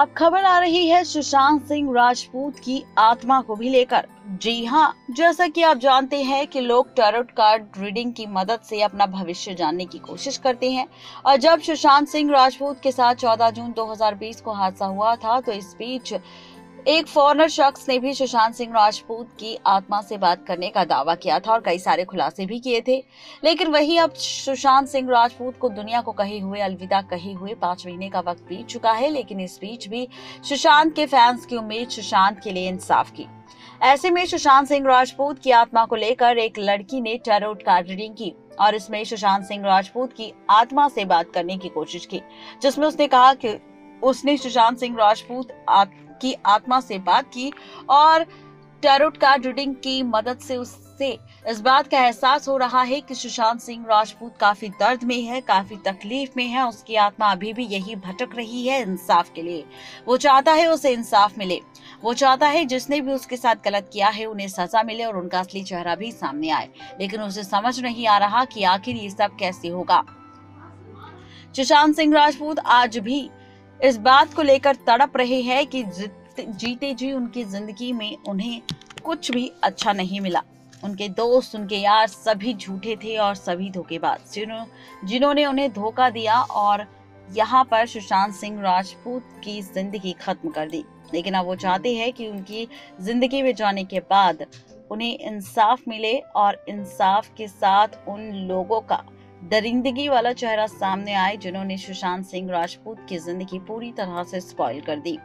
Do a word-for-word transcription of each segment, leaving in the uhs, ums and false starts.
अब खबर आ रही है सुशांत सिंह राजपूत की आत्मा को भी लेकर। जी हाँ, जैसा कि आप जानते हैं कि लोग टैरोट कार्ड रीडिंग की मदद से अपना भविष्य जानने की कोशिश करते हैं, और जब सुशांत सिंह राजपूत के साथ चौदह जून दो हज़ार बीस को हादसा हुआ था, तो इस बीच एक फॉरेनर शख्स ने भी सुशांत सिंह राजपूत की आत्मा से बात करने का दावा किया था और कई सारे खुलासे भी किए थे। लेकिन वही अब सुशांत सिंह राजपूत को दुनिया को कहे हुए अलविदा कहे हुए पांच महीने का वक्त बीत चुका है, लेकिन इस बीच भी सुशांत के फैंस की उम्मीद सुशांत के लिए इंसाफ की। ऐसे में सुशांत सिंह राजपूत की आत्मा को लेकर एक लड़की ने टैरोट कार्ड रीडिंग की और इसमें सुशांत सिंह राजपूत की आत्मा से बात करने की कोशिश की, जिसमें उसने कहा कि उसने सुशांत सिंह राजपूत की आत्मा से बात की और टैरोट कार्ड रीडिंग की मदद से उससे इस बात का एहसास हो रहा है कि सुशांत सिंह राजपूत काफी दर्द में है, काफी तकलीफ में है। उसकी आत्मा अभी भी यही भटक रही है इंसाफ के लिए। वो चाहता है उसे इंसाफ मिले, वो चाहता है जिसने भी उसके साथ गलत किया है उन्हें सजा मिले और उनका असली चेहरा भी सामने आए, लेकिन उसे समझ नहीं आ रहा कि आखिर ये सब कैसे होगा। सुशांत सिंह राजपूत आज भी इस बात को लेकर तड़प रहे हैं कि जीते जी उनकी जिंदगी में उन्हें कुछ भी अच्छा नहीं मिला। उनके दोस्त, उनके यार सभी झूठे थे और सभी धोखेबाज, जिन्होंने उन्हें धोखा दिया और यहाँ पर सुशांत सिंह राजपूत की जिंदगी खत्म कर दी। लेकिन अब वो चाहते हैं कि उनकी जिंदगी में जाने के बाद उन्हें इंसाफ मिले और इंसाफ के साथ उन लोगों का दरिंदगी वाला चेहरा सामने आए जिन्होंने सुशांत सिंह राजपूत की जिंदगी पूरी तरह से स्पॉइल कर दी।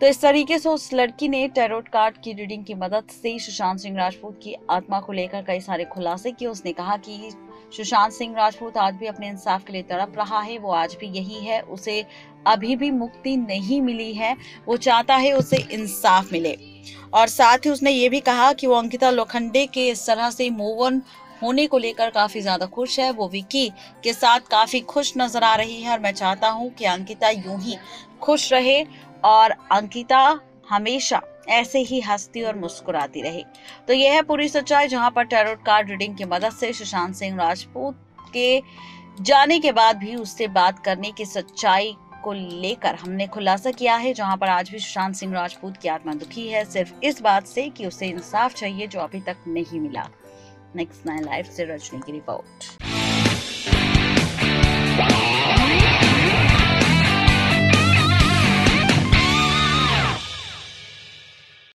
तो इस तरीके से उस लड़की ने टैरोट कार्ड की रीडिंग की मदद से सुशांत सिंह राजपूत की आत्मा को लेकर कई सारे खुलासे किए। उसने कहा कि सुशांत सिंह राजपूत आज भी अपने इंसाफ के लिए तड़प रहा है, वो आज भी यही है, उसे अभी भी मुक्ति नहीं मिली है, वो चाहता है उसे इंसाफ मिले। और साथ ही उसने ये भी कहा कि वो अंकिता लोखंडे के इस तरह से मूव ऑन होने को लेकर काफी ज्यादा खुश है, वो विकी के साथ काफी खुश नजर आ रही है और मैं चाहता हूँ कि अंकिता यूं ही खुश रहे और अंकिता हमेशा ऐसे ही हंसती और मुस्कुराती रहे। तो यह है पूरी सच्चाई, जहाँ पर टैरोट कार्ड रीडिंग की मदद से सुशांत सिंह राजपूत के जाने के बाद भी उससे बात करने की सच्चाई को लेकर हमने खुलासा किया है, जहां पर आज भी सुशांत सिंह राजपूत की आत्मा दुखी है सिर्फ इस बात से कि उसे इंसाफ चाहिए जो अभी तक नहीं मिला। नेक्स्ट नाइन लाइव से रजनी की रिपोर्ट।